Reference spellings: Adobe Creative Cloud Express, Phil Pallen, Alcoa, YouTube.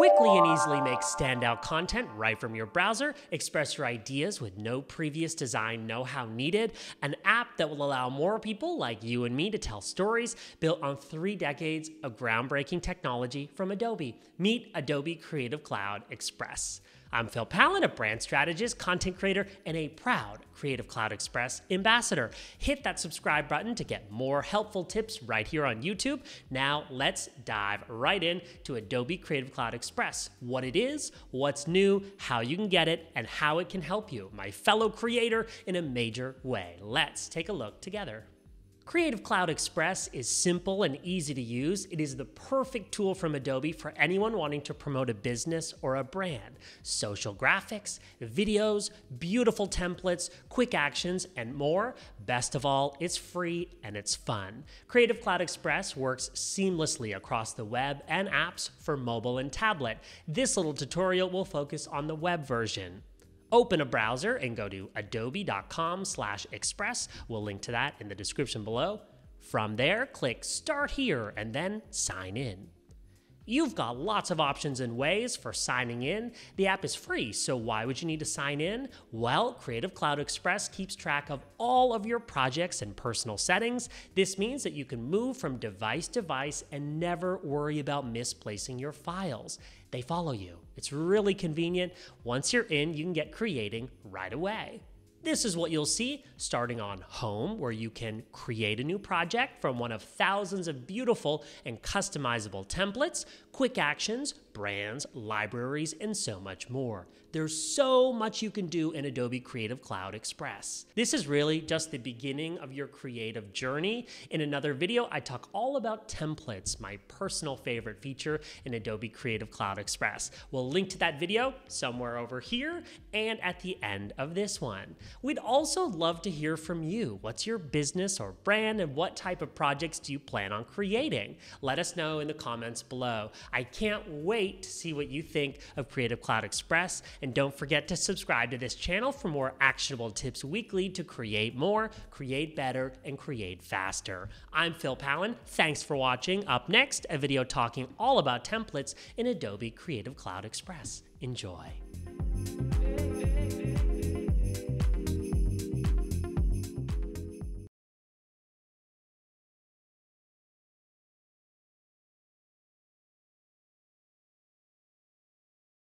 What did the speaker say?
quickly and easily make standout content right from your browser, express your ideas with no previous design know-how needed, an app that will allow more people like you and me to tell stories built on 3 decades of groundbreaking technology from Adobe. Meet Adobe Creative Cloud Express. I'm Phil Pallen, a brand strategist, content creator, and a proud Creative Cloud Express ambassador. Hit that subscribe button to get more helpful tips right here on YouTube. Now let's dive right in to Adobe Creative Cloud Express, what it is, what's new, how you can get it, and how it can help you, my fellow creator, in a major way. Let's take a look together. Creative Cloud Express is simple and easy to use. It is the perfect tool from Adobe for anyone wanting to promote a business or a brand. Social graphics, videos, beautiful templates, quick actions, and more. Best of all, it's free and it's fun. Creative Cloud Express works seamlessly across the web and apps for mobile and tablet. This little tutorial will focus on the web version. Open a browser and go to adobe.com/express. We'll link to that in the description below. From there, click Start Here and then Sign In. You've got lots of options and ways for signing in. The app is free, so why would you need to sign in? Well, Creative Cloud Express keeps track of all of your projects and personal settings. This means that you can move from device to device and never worry about misplacing your files. They follow you. It's really convenient. Once you're in, you can get creating right away. This is what you'll see starting on Home, where you can create a new project from one of thousands of beautiful and customizable templates, quick actions, brands, libraries, and so much more. There's so much you can do in Adobe Creative Cloud Express. This is really just the beginning of your creative journey. In another video, I talk all about templates, my personal favorite feature in Adobe Creative Cloud Express. We'll link to that video somewhere over here and at the end of this one. We'd also love to hear from you. What's your business or brand, and what type of projects do you plan on creating? Let us know in the comments below. I can't wait to see what you think of Creative Cloud Express, and don't forget to subscribe to this channel for more actionable tips weekly to create more, create better, and create faster. I'm Phil Pallen. Thanks for watching. Up next, a video talking all about templates in Adobe Creative Cloud Express. Enjoy.